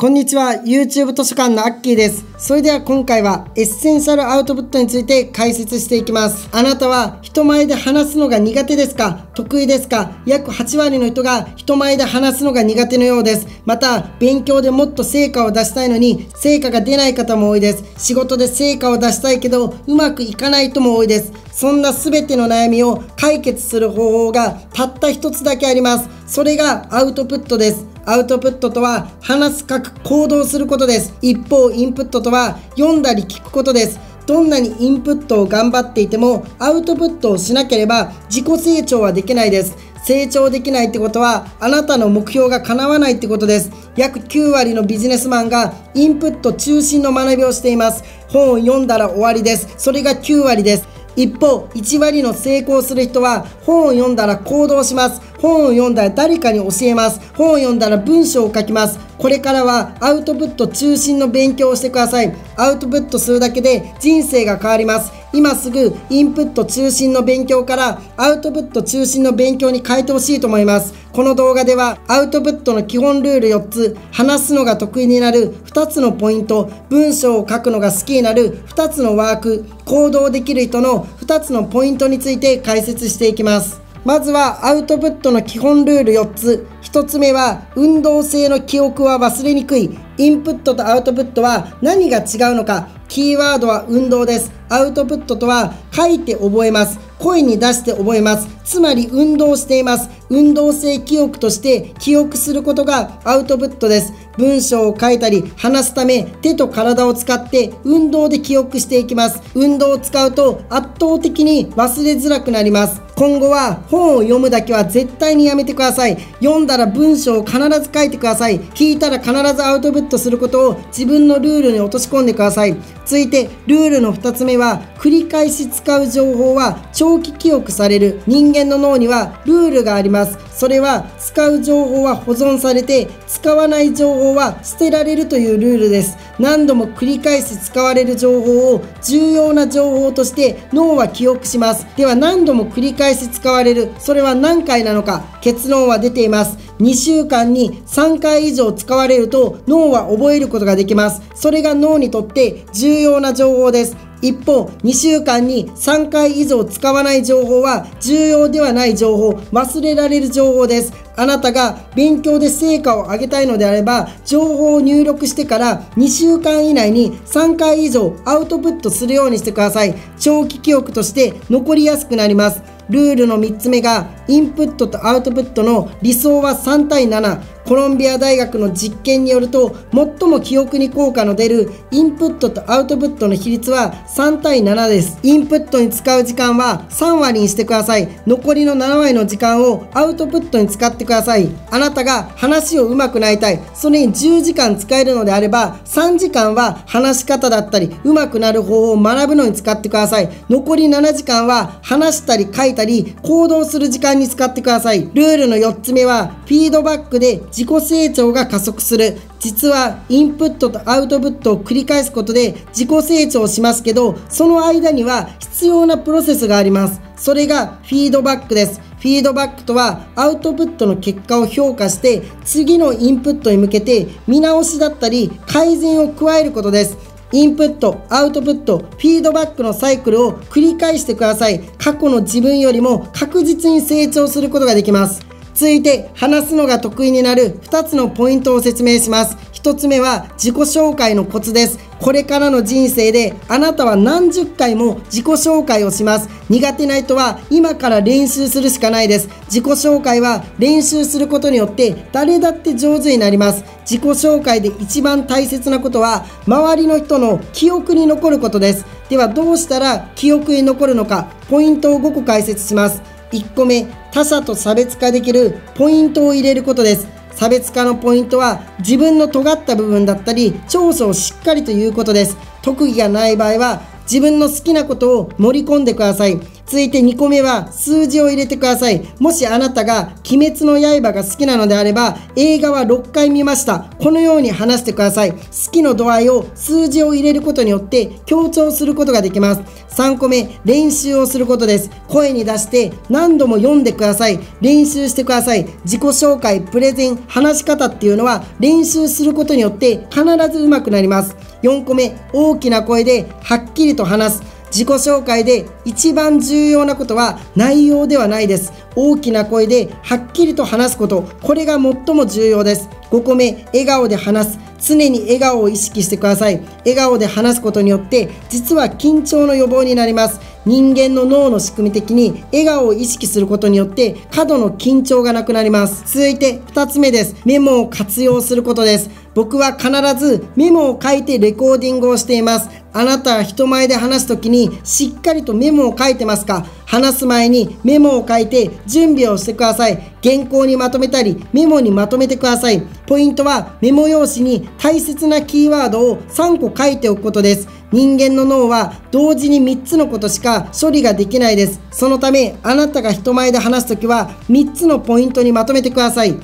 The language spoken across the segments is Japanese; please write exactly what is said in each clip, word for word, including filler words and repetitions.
こんにちは、YouTube 図書館のアッキーです。それでは今回はエッセンシャルアウトプットについて解説していきます。あなたは人前で話すのが苦手ですか？得意ですか？約はちわりの人が人前で話すのが苦手のようです。また、勉強でもっと成果を出したいのに成果が出ない方も多いです。仕事で成果を出したいけどうまくいかない人も多いです。そんな全ての悩みを解決する方法がたった一つだけあります。それがアウトプットです。アウトプットとは話す、書く、行動することです。一方、インプットとは読んだり聞くことです。どんなにインプットを頑張っていてもアウトプットをしなければ自己成長はできないです。成長できないってことはあなたの目標が叶わないってことです。約きゅうわりのビジネスマンがインプット中心の学びをしています。本を読んだら終わりです。それがきゅうわりです。一方、いちわりの成功する人は本を読んだら行動します。本を読んだら誰かに教えます。本を読んだら文章を書きます。これからはアウトプット中心の勉強をしてください。アウトプットするだけで人生が変わります。今すぐインプット中心の勉強からアウトプット中心の勉強に変えてほしいと思います。この動画ではアウトプットの基本ルールよっつ、話すのが得意になるふたつのポイント、文章を書くのが好きになるふたつのワーク、行動できる人のふたつのポイントについて解説していきます。まずはアウトプットの基本ルールよっつ。ひとつめは運動性の記憶は忘れにくい。インプットとアウトプットは何が違うのか。キーワードは運動です。アウトプットとは書いて覚えます。声に出して覚えます。つまり運動しています。運動性記憶として記憶することがアウトプットです。文章を書いたり話すため手と体を使って運動で記憶していきます。運動を使うと圧倒的に忘れづらくなります。今後は本を読むだけは絶対にやめてください。読んだら文章を必ず書いてください。聞いたら必ずアウトプットすることを自分のルールに落とし込んでください。続いてルールのふたつめは繰り返し使う情報は長期記憶される。人間の脳にはルールがあります。それは使う情報は保存されて使わない情報は捨てられるというルールです。何度も繰り返し使われる情報を重要な情報として脳は記憶します。では何度も繰り返し使われる、それは何回なのか。結論は出ています。にしゅうかんにさんかい以上使われると脳は覚えることができます。それが脳にとって重要な情報です。一方、にしゅうかんにさんかい以上使わない情報は重要ではない情報、忘れられる情報です。あなたが勉強で成果を上げたいのであれば、情報を入力してからにしゅうかん以内にさんかい以上アウトプットするようにしてください。長期記憶として残りやすくなります。ルールのみっつめがインプットとアウトプットの理想はさんたいなな。コロンビア大学の実験によると、最も記憶に効果の出るインプットとアウトプットの比率はさんたいななです。インプットに使う時間はさんわりにしてください。残りのななわりの時間をアウトプットに使ってください。あなたが話をうまくなりたい、それにじゅうじかん使えるのであれば、さんじかんは話し方だったりうまくなる方法を学ぶのに使ってください。残りななじかんは話したり書いたり行動する時間に使ってください。ルールのよっつめはフィードバックで自己成長が加速する。実はインプットとアウトプットを繰り返すことで自己成長しますけど、その間には必要なプロセスがあります。それがフィードバックです。フィードバックとはアウトプットの結果を評価して次のインプットに向けて見直しだったり改善を加えることです。インプット、アウトプット、フィードバックのサイクルを繰り返してください。過去の自分よりも確実に成長することができます。続いて話すのが得意になるふたつのポイントを説明します。ひとつめは自己紹介のコツです。これからの人生であなたは何十回も自己紹介をします。苦手な人は今から練習するしかないです。自己紹介は練習することによって誰だって上手になります。自己紹介で一番大切なことは周りの人の記憶に残ることです。ではどうしたら記憶に残るのか、ポイントをごこ解説します。いっこめ、他者と差別化できるポイントを入れることです。差別化のポイントは自分の尖った部分だったり長所をしっかりということです。特技がない場合は自分の好きなことを盛り込んでください。続いてにこめは数字を入れてください。もしあなたが鬼滅の刃が好きなのであれば、映画はろっかい見ました、このように話してください。好きの度合いを数字を入れることによって強調することができます。さんこめ、練習をすることです。声に出して何度も読んでください。練習してください。自己紹介、プレゼン、話し方っていうのは練習することによって必ず上手くなります。よんこめ、大きな声ではっきりと話す。自己紹介で一番重要なことは内容ではないです。大きな声ではっきりと話すこと、これが最も重要です。ごこめ、笑顔で話す。常に笑顔を意識してください。笑顔で話すことによって実は緊張の予防になります。人間の脳の仕組み的に笑顔を意識することによって過度の緊張がなくなります。続いてふたつめです。メモを活用することです。僕は必ずメモを書いてレコーディングをしています。あなたは人前で話すときにしっかりとメモを書いてますか？話す前にメモを書いて準備をしてください。原稿にまとめたりメモにまとめてください。ポイントはメモ用紙に大切なキーワードをさんこ書いておくことです。人間の脳は同時にみっつのことしか処理ができないです。そのためあなたが人前で話すときはみっつのポイントにまとめてください。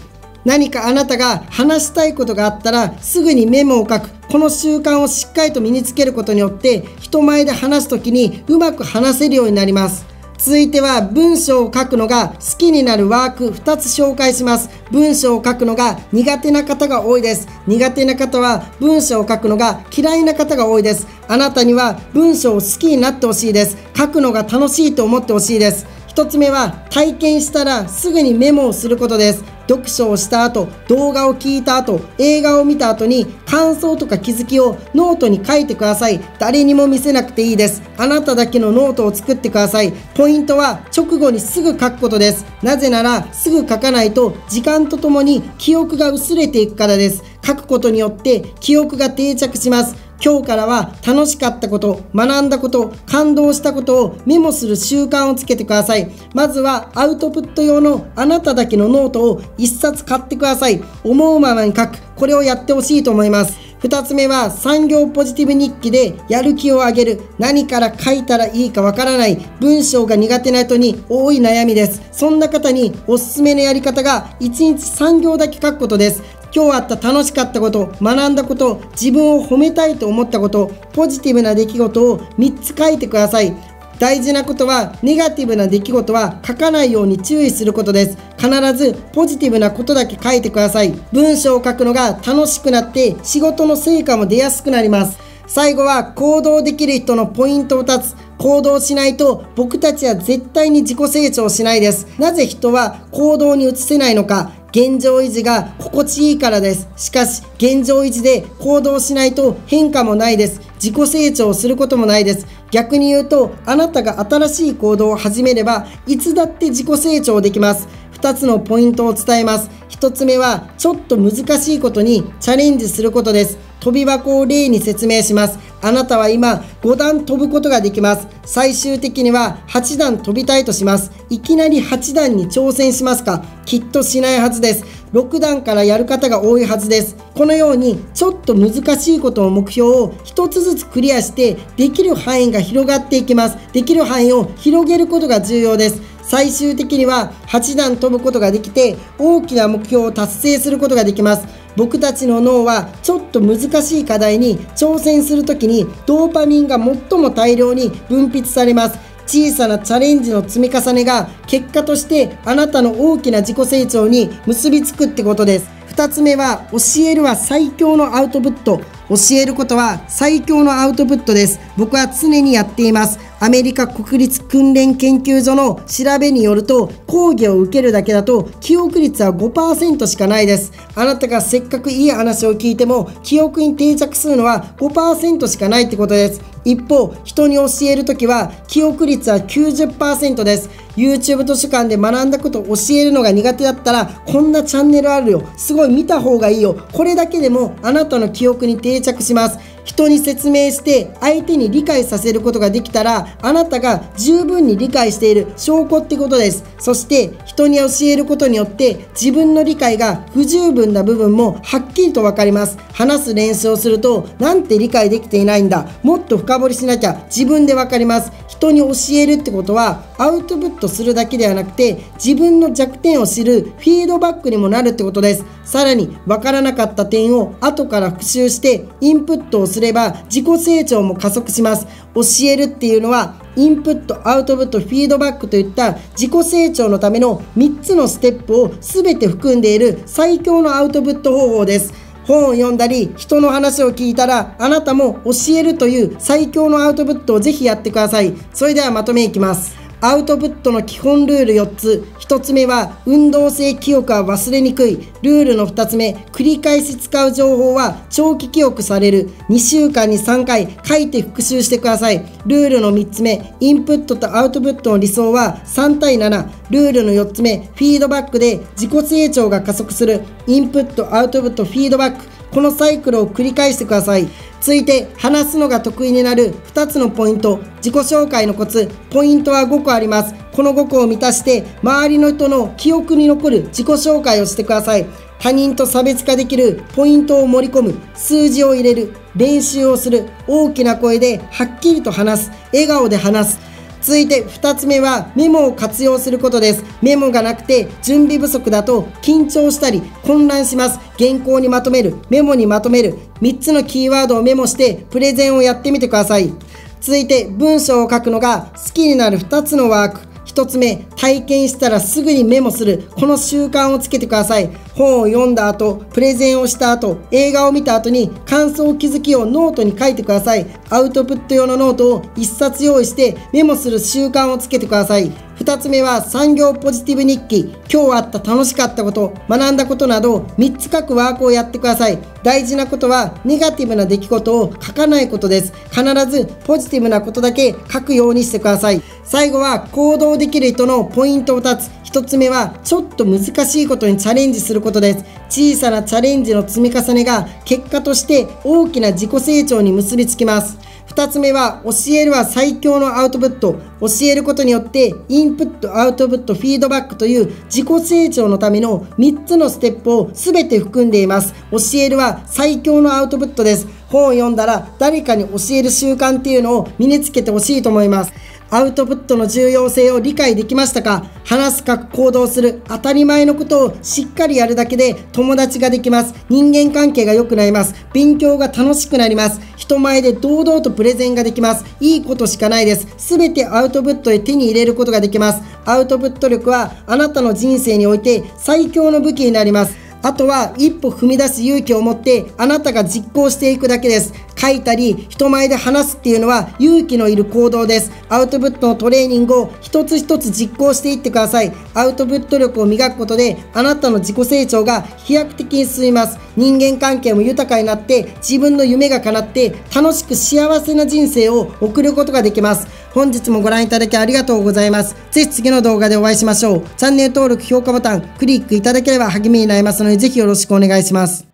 何かあなたが話したいことがあったらすぐにメモを書く。この習慣をしっかりと身につけることによって人前で話すときにうまく話せるようになります。続いては文章を書くのが好きになるワークふたつ紹介します。文章を書くのが苦手な方が多いです。苦手な方は文章を書くのが嫌いな方が多いです。あなたには文章を好きになってほしいです。書くのが楽しいと思ってほしいです。ひとつめは体験したらすぐにメモをすることです。読書をした後、動画を聞いた後、映画を見た後に感想とか気づきをノートに書いてください。誰にも見せなくていいです。あなただけのノートを作ってください。ポイントは直後にすぐ書くことです。なぜならすぐ書かないと時間とともに記憶が薄れていくからです。書くことによって記憶が定着します。今日からは楽しかったこと、学んだこと、感動したことをメモする習慣をつけてください。まずはアウトプット用のあなただけのノートをいっさつ買ってください。思うままに書く。これをやってほしいと思います。ふたつめは産業ポジティブ日記でやる気を上げる。何から書いたらいいかわからない。文章が苦手な人に多い悩みです。そんな方におすすめのやり方がいちにちさんぎょうだけ書くことです。今日あった楽しかったこと、学んだこと、自分を褒めたいと思ったこと、ポジティブな出来事をみっつ書いてください。大事なことは、ネガティブな出来事は書かないように注意することです。必ずポジティブなことだけ書いてください。文章を書くのが楽しくなって、仕事の成果も出やすくなります。最後は、行動できる人のポイントをふたつ。行動しないと僕たちは絶対に自己成長しないです。なぜ人は行動に移せないのか。現状維持が心地いいからです。しかし、現状維持で行動しないと変化もないです。自己成長することもないです。逆に言うと、あなたが新しい行動を始めれば、いつだって自己成長できます。ふたつのポイントを伝えます。ひとつめは、ちょっと難しいことにチャレンジすることです。跳び箱を例に説明します。あなたは今ごだん飛ぶことができます。最終的にははちだん飛びたいとします。いきなりはちだんに挑戦しますか？きっとしないはずです。ろくだんからやる方が多いはずです。このようにちょっと難しいことの目標をひとつずつクリアしてできる範囲が広がっていきます。できる範囲を広げることが重要です。最終的にははちだん飛ぶことができて大きな目標を達成することができます。僕たちの脳はちょっと難しい課題に挑戦するときにドーパミンが最も大量に分泌されます。小さなチャレンジの積み重ねが結果としてあなたの大きな自己成長に結びつくってことです。ふたつめは教えるは最強のアウトプット。教えることは最強のアウトプットです。僕は常にやっています。アメリカ国立訓練研究所の調べによると、講義を受けるだけだと記憶率は ごパーセント しかないです。あなたがせっかくいい話を聞いても記憶に定着するのは ごパーセント しかないってことです。一方、人に教えるときは記憶率は きゅうじゅっパーセント です。YouTube 図書館で学んだことを教えるのが苦手だったら、こんなチャンネルあるよ、すごい見た方がいいよ、これだけでもあなたの記憶に定着します。人に説明して相手に理解させることができたら、あなたが十分に理解している証拠ってことです。そして人に教えることによって自分の理解が不十分な部分もはっきりと分かります。話す練習をすると、なんて理解できていないんだ、もっと深掘りしなきゃ、自分で分かります。人に教えるってことはアウトプットするだけではなくて、自分の弱点を知るフィードバックにもなるってことです。さらに分からなかった点を後から復習してインプットをすれば自己成長も加速します。教えるっていうのはインプット、アウトプット、フィードバックといった自己成長のためのみっつのステップを全て含んでいる最強のアウトプット方法です。本を読んだり人の話を聞いたらあなたも教えるという最強のアウトプットをぜひやってください。それではまとめいきます。アウトプットの基本ルールよっつ。ひとつめは運動性記憶は忘れにくい。ルールのふたつめ、繰り返し使う情報は長期記憶される。にしゅうかんにさんかい書いて復習してください。ルールのみっつめ、インプットとアウトプットの理想はさんたいなな。ルールのよっつめ、フィードバックで自己成長が加速する。インプット、アウトプット、フィードバック。このサイクルを繰り返してください。続いて話すのが得意になるふたつのポイント。自己紹介のコツ。ポイントはごこあります。このごこを満たして周りの人の記憶に残る自己紹介をしてください。他人と差別化できるポイントを盛り込む。数字を入れる。練習をする。大きな声ではっきりと話す。笑顔で話す。続いてふたつめはメモを活用することです。メモがなくて準備不足だと緊張したり混乱します。原稿にまとめる、メモにまとめる、みっつのキーワードをメモしてプレゼンをやってみてください。続いて文章を書くのが好きになるふたつのワーク。ひとつめ、体験したらすぐにメモする。この習慣をつけてください。本を読んだ後、プレゼンをした後、映画を見た後に感想、気づきをノートに書いてください。アウトプット用のノートをいっさつ用意してメモする習慣をつけてください。ふたつめは産業ポジティブ日記。今日あった楽しかったこと、学んだことなどみっつ書くワークをやってください。大事なことはネガティブな出来事を書かないことです。必ずポジティブなことだけ書くようにしてください。最後は行動できる人のポイントふたつ。ひとつめはちょっと難しいことにチャレンジすることです。小さなチャレンジの積み重ねが結果として大きな自己成長に結びつきます。ふたつめは教えるは最強のアウトプット。教えることによってインプット、アウトプット、フィードバックという自己成長のためのみっつのステップを全て含んでいます。教えるは最強のアウトプットです。本を読んだら誰かに教える習慣っていうのを身につけてほしいと思います。アウトプットの重要性を理解できましたか？話す、書く、行動する、当たり前のことをしっかりやるだけで友達ができます。人間関係が良くなります。勉強が楽しくなります。人前で堂々とプレゼンができます。いいことしかないです。すべてアウトプットへ手に入れることができます。アウトプット力はあなたの人生において最強の武器になります。あとは一歩踏み出す勇気を持ってあなたが実行していくだけです。書いたり人前で話すっていうのは勇気のいる行動です。アウトプットのトレーニングを一つ一つ実行していってください。アウトプット力を磨くことであなたの自己成長が飛躍的に進みます。人間関係も豊かになって自分の夢が叶って楽しく幸せな人生を送ることができます。本日もご覧いただきありがとうございます。ぜひ次の動画でお会いしましょう。チャンネル登録、評価ボタンクリックいただければ励みになりますのでぜひよろしくお願いします。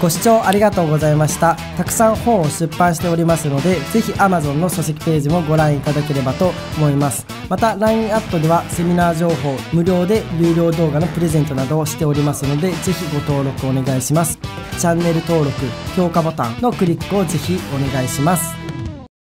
ご視聴ありがとうございました。たくさん本を出版しておりますので、ぜひ アマゾン の書籍ページもご覧いただければと思います。また ライン アットではセミナー情報、無料で有料動画のプレゼントなどをしておりますので、ぜひご登録お願いします。チャンネル登録、評価ボタンのクリックをぜひお願いします。